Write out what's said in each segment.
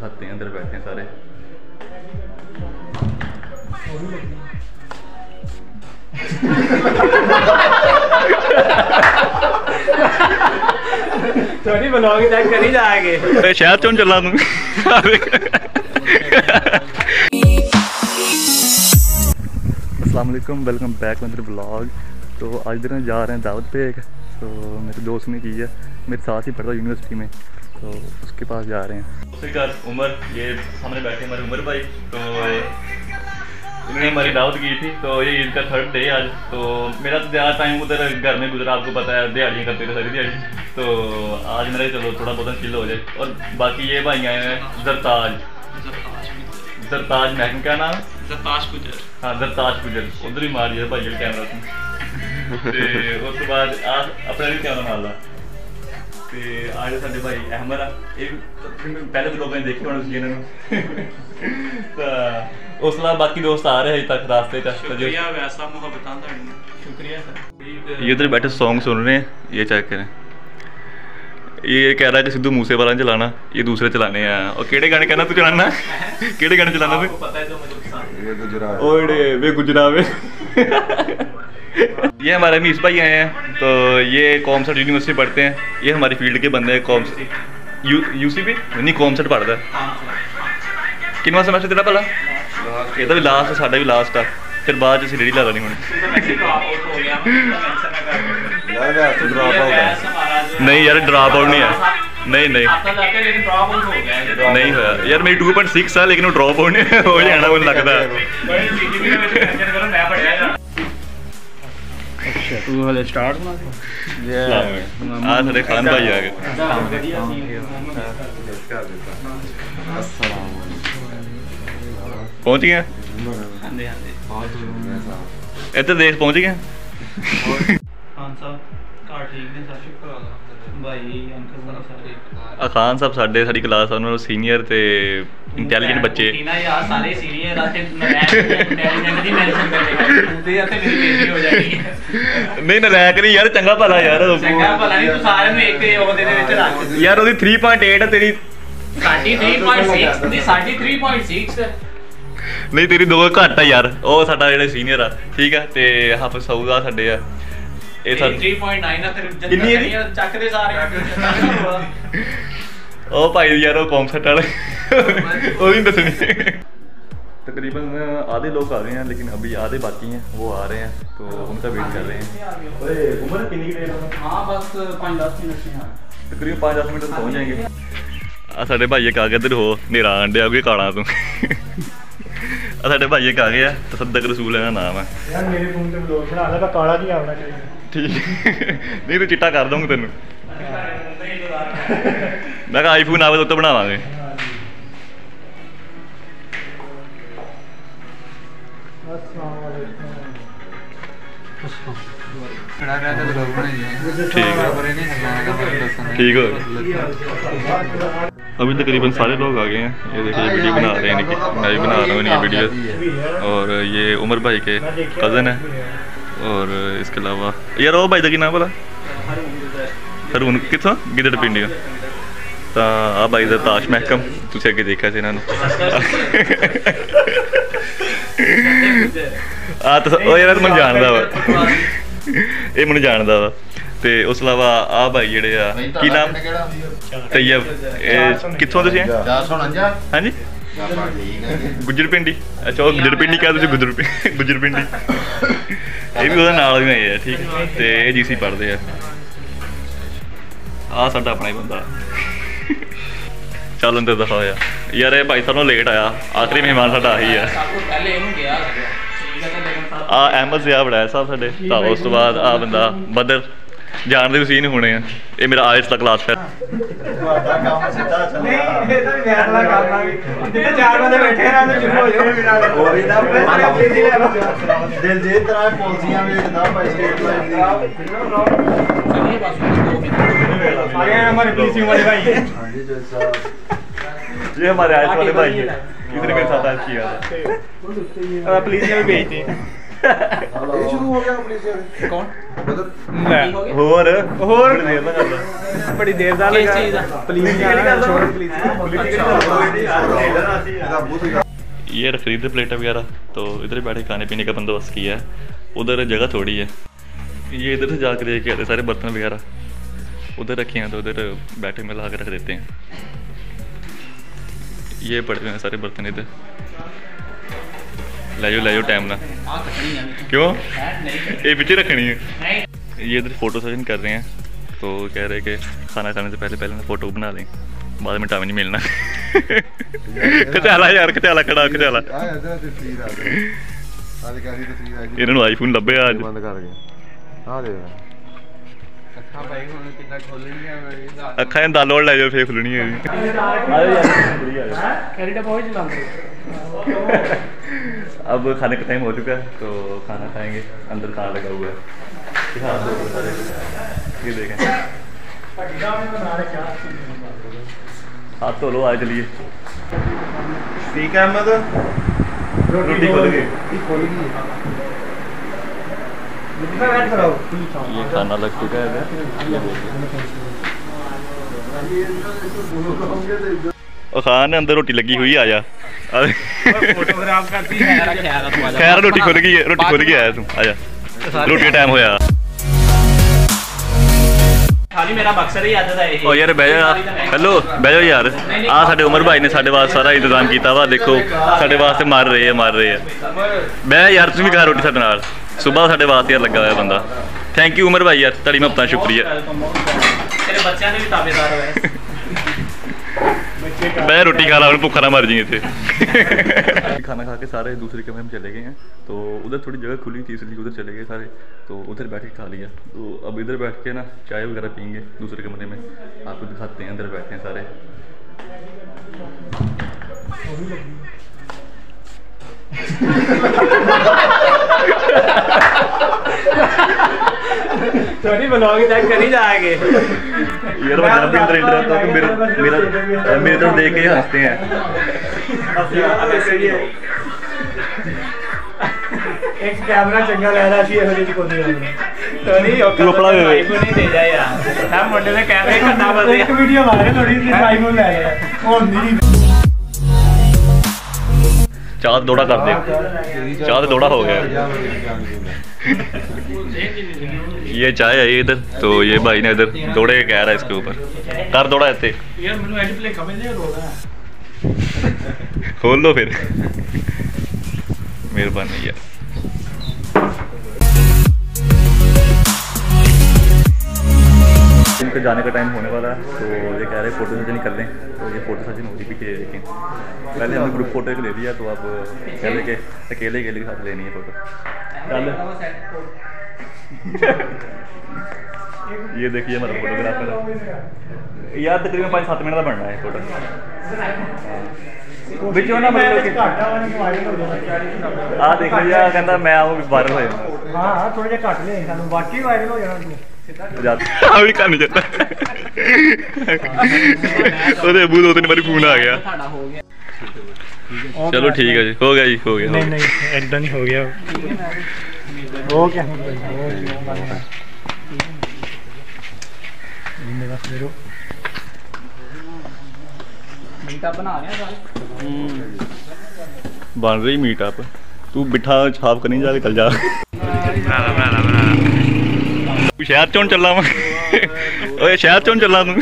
खाते हैं, अंदर बैठे हैं सारे। थोड़ी ब्लॉग चेक कर ही जाएंगे। अरे शहर चुन चला दूंगा। अस्सलामुअलैकुम, वेलकम बैक मेरे ब्लॉग। तो आज दिन जा रहे हैं दावत पे। एक तो मेरे दोस्त ने की है, मेरे साथ ही पढ़ता यूनिवर्सिटी में, तो उसके पास जा रहे हैं। उसके घर उमर, ये सामने बैठे हमारे उमर भाई, तो इन्होंने हमारी दावत की थी। तो ये ईद का थर्ड डे आज। तो मेरा तो ज़्यादा टाइम उधर घर में गुजरा, आपको पता है, दिहाड़ियाँ करते थे सारी दिहाड़ी। तो आज मेरा चलो थोड़ा बहुत चिल हो जाए। और बाकी ये भाई आए हैं जरताज महकम, क्या नाम है, सरताज गुजर। हाँ सरताज गुजर, उधर ही मार दिया भाई कैमरा उसने। उस तो बाद आज अपना भी कैमरा मार ला। तो आज साढ़े भाई अहमद पहले तो लोगों ने देखी होने उस बाकी दोस्त आ रहे हैं तक रास्ते तक। ये उधर बैठे सॉन्ग सुन रहे हैं, ये चेक करें। ये कह रहा है कि सिद्धू मूसेवाला ने चलाना, ये दूसरे चलाने हैं। और केड़े गाने कहना तू चलाना, केड़े गाने चलाना फिर ओए वे गुजरा वे। ये हमारे मीस भाई आए हैं, तो ये कॉमर्स यूनिवर्सिटी पढ़ते हैं। ये हमारी फील्ड के बंदे हैं, कॉमर्स यूसीबी नहीं कॉमर्स पढ़ता है। किनवा सेमेस्टर तेरा भला? इहदा भी लास्ट, साडा भी लास्ट आ। फिर बाद च रेडी ला लेनी हुण। नहीं यार ड्रॉप आउट नहीं है, नहीं नहीं नहीं होया यार। मेरी 2.6 है लेकिन ड्रॉप आउट नहीं हो जाना वो लगता है। तू वाले स्टार्ट ना ये आज रे खान भाई आ गए। अस्सलाम वालेकुम, पहुंच गए? हां जी हां जी, बहुत साहब इधर देश पहुंच गए। खान साहब का ठीक ने सब शुक्र अल्लाह भाई। अंकल साहब सारे खान साहब साडे साडी क्लास आ, उन्होंने सीनियर ते इंटेलिजेंट बच्चे ना यार, सारे सीनियर आते इंटेलिजेंट दी मेंशन कर दे तो यार तेरी बेइज्जती हो जाएगी। नहीं ना रैक नहीं यार, चंगा भला यार, चंगा भला नहीं तू सारे में एक ते ओदे दे विच रख यार। ओदी 3.8 है, तेरी 3.6 नहीं 3.6 नहीं, तेरी दो घट है यार। ओ साडा जेड़ा सीनियर आ ठीक है, ते हाफिज साउद आ साडे आ, ए साडे 3.9 आ तेरे किन्नी है चक दे सारे। ओ भाई यार ओ कॉन्सेप्ट वाले ओ नहीं दसनी। तकरीबन आधे लोग आ रहे हैं, लेकिन अभी आधे बाकी हैं, वो आ रहे हैं तो उनका वेट कर रहे हैं। अरे उम्र कितनी देर है? हां बस 5-10 मिनट से। हां तकरीबन 5-10 मिनट में पहुंच जाएंगे। आ साडे भाई का किधर हो मेरा अंडे आगे काला तू। आ साडे भाई का गया तसद्दुक रसूल का नाम है यार। मेरे फोन पे ब्लॉग बना लेगा, काला नहीं आना चाहिए ठीक नहीं तो चिट्टा कर दूंगा तेनू। मैं का आईफोन आवे तो बनावांगे। ठीक है, अभी तकरीबन सारे लोग आ गए हैं। ये देखिए वीडियो बना रहे हैं, इनकी मैं भी बना रहा हूँ इनकी वीडियो। और ये उमर भाई के कज़न है। और इसके अलावा यार वो भाई का नाम बोला हरून, कितना गिदड़ पिंडी का आ भाई का ताश महकम, तुझे अगे देखा से इन्होंने आ तो यार मैं जानदा वा ये मैं जानदा वा। ते उस अलावा आ भाई जेडे आ की नाम तैयब, कित्थों तुसीं? हां जी गुजर पिंडी। अच्छा वो गुजर पिंडी कह, तुसीं गुजर पिंडी ये भी ओदा नाल ही है ठीक है। ते ए जीसी पढ़दे आ साडा अपना ही बंदा। चल अंदर दफा होया यार, ये भाई साहब लेट आया, आखिरी मेहमान साडा आही है। आ अहमद जिया बड़ा साहब साडे तावा, उस तो बाद आ बंदा बदर जानदे हुसैन होने हैं। ये मेरा आयस का क्लास है। ਤੁਹਾਡਾ ਕੰਮ ਸਿੱਧਾ ਚੱਲਦਾ ਨਹੀਂ ਇਹ ਤਾਂ ਵਿਆਹਲਾ ਕਰਨਾ ਵੀ ਜਿੱਤੇ ਚਾਰ ਬੰਦੇ ਬੈਠੇ ਆ ਨਾ ਚੁੱਪ ਹੋ ਜਾਓ ਬਿਨਾਂ ਹੋਰ ਹੀ ਨਾ ਦਿਲ ਜੇ ਤਰ੍ਹਾਂ ਪੋਲਸੀਆਂ ਵੇਚਦਾ ਭਾਈ ਸਟੇਟ ਲਾਈਨ ਦੀ ਚਲੇ ਬਸ ਦੋ ਮਿੰਟ ਆ ਗਏ ਹਮਾਰੇ ਪੀਸੀ ਵਾਲੇ ਭਾਈ। हां जी जय साहब, ये हमारे आयस वाले भाई है, इधर के साथ आज किया था। प्लीज ये भेज दे शुरू हो गया पुलिस से कौन और बड़ी देर दा लगा पुलिस पुलिस ये रख रही थी प्लेट वगैरह, तो इधर बैठे खाने पीने का बंदोबस्त किया है। उधर जगह थोड़ी है, ये इधर से जाकर लेके आते सारे बर्तन वगैरह उधर रखे हैं, तो उधर बैठे में ला के रख देते हैं। ये पड़ते हैं सारे बर्तन इधर, ले जाओ टाइम ना क्यों ये पीछे रखनी है। ये इधर फोटो सेशन कर रहे हैं, तो कह रहे कि खाना खाने से पहले ना फोटो बना लें, बाद में टाइम नहीं मिलना। कचाला यार कचाला कड़ा कचाला, इन्होंने आईफोन लभे आज अखा दालोड़ लै जाओ फिर खुलनी है। अब खाने का टाइम हो चुका है, तो खाना खाएंगे। अंदर खाना लगा हुआ है, ये देखें। हाथ धो लो, आ चलिए। ठीक है अहमद, रोटी खोल गई। ये खाना लग चुका है और खान अंदर रोटी लगी हुई। आया फोटोग्राफ करती है। खैर रोटी खोल गई, रोटी खोल के आया तू। आजा, रोटी का टाइम होया। खाली मेरा बक्सर ही आता था। ओ यार बैठ जाओ, हेलो बैठ जाओ यार। आ साडे उमर भाई ने साडे वास्ते सारा इंतजाम किया वा, देखो साडे वास्ते मार रहे हैं। मैं यार तुम भी खा रोटी साडे नाल, सुबह साडे वास्ते यार लगा हुआ बंदा। थैंक यू उमर भाई यार, तड़ी मपता शुक्रिया। तेरे बच्चों ने भी ताबेदार होया। मैं रोटी खा रहा हूँ, भूखा ना मर जाए थे। खाना खा के सारे दूसरे कमरे में चले गए हैं, तो उधर थोड़ी जगह खुली थी इसलिए उधर चले गए सारे, तो उधर बैठ के खा लिया। तो अब इधर बैठ के ना चाय वगैरह पीएंगे दूसरे कमरे में, आपको दिखाते हैं। अंदर बैठते हैं सारे। थोड़ी ब्लॉग तक कर ही जाएंगे यार। मैं जब भी अंदर एंटर होता हूं तो मेरे तो देख के हंसते हैं। एक कैमरा चंगा ले रहा थी हरी को दिया थोड़ी कपड़ा दे दे जा यार। हम मोटे से कैमरे का ना बदले, एक वीडियो मारे थोड़ी सी आईफोन ले ले। और नहीं चाद दौड़ा कर दे, चाद दौड़ा हो गया। ये चाय है इधर, तो ये भाई ने इधर दौड़े कह रहा है इसके ऊपर कर दौड़ा है। खोल लो फिर, मेहरबानी यार। इनके जाने का टाइम होने वाला है, तो ये कह रहे फोटो सेशन कर लें, तो ये फोटो सेशन हो भी के देखें। पहले हमने ग्रुप फोटो एक ले लिया, तो आप कह रहे कि अकेले अकेले के साथ लेनी है फोटो। ये देखिए हमारा फोटोग्राफर यार, तकरीबन 5-7 मिनट का बनना है फोटो बिच ना। आ देखो यार, कहता मैं आप वायरल हो जाऊँ। थोड़ा जहा घट ले बाकी वायरल हो जाना। फोन आ गया। चलो ठीक है जी, हो गया जी, हो गया। नहीं ऐसा नहीं हो गया, हो गया। बन रही मीटअप, तू बिठा छाप कर नहीं जा, निकल जा। शहर चोन चला मैं, ओए शहर चोन चला तू।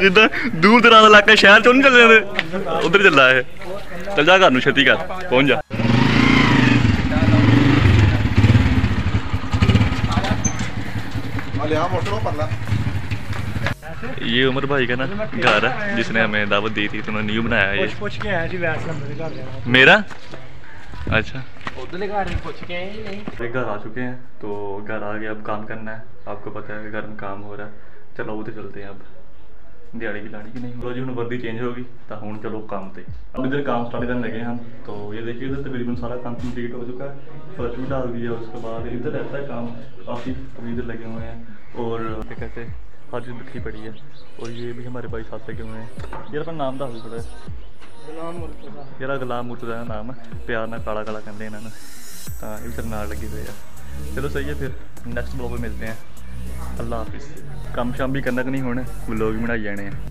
जिदा दूर दराज इलाके शहर चो नहीं चलते, उधर चला है। चल जा घर छेती कर, पहुंच जा। ये उमर भाई का ना घर है, जिसने हमें दावत दी थी, तो उन्होंने न्यू बनाया है। ये मेरा अच्छा घर आ चुके हैं, तो घर आ गया। अब काम करना है, आपको पता है घर में काम हो रहा है। चलो उधर चलते हैं, अब दिहाड़ी की लाड़ी की नहीं हो जी। हम वर्दी चेंज होगी तो हूँ चलो काम पे। अब इधर काम स्टार्ट करने लगे हम, तो ये देखिए इधर तकरीबन सारा काम कंप्लीट हो चुका है। फर्श भी डाल दिया, उसके बाद इधर रहता है काम काफ़ी, अभी इधर लगे हुए हैं। और कहते हर चीज़ बिखरी पड़ी है, और ये भी हमारे भाई साथ लगे हुए हैं। ये अपना नाम डाल थोड़ा ਜਿਹੜਾ ਗੁਲਾਮ ਮੁਰਤਜ਼ਾ ਦਾ ਨਾਮ ਹੈ, ਪਿਆਰ ਨਾਲ ਕਾਲਾ ਕਾਲਾ ਕਹਿੰਦੇ ਇਹਨਾਂ ਨੂੰ। ਤਾਂ ਇਹ ਵੀ ਸਾਡੇ ਨਾਲ ਲੱਗੇ ਹੋਏ ਆ। ਚਲੋ ਸਹੀ ਹੈ, ਫਿਰ ਨੈਕਸਟ ਵਲੋਗ ਮਿਲਦੇ ਹਾਂ। अल्लाह हाफिज़। कम शाम भी करना कि नहीं होना, व्लॉग बनाई जाने हैं।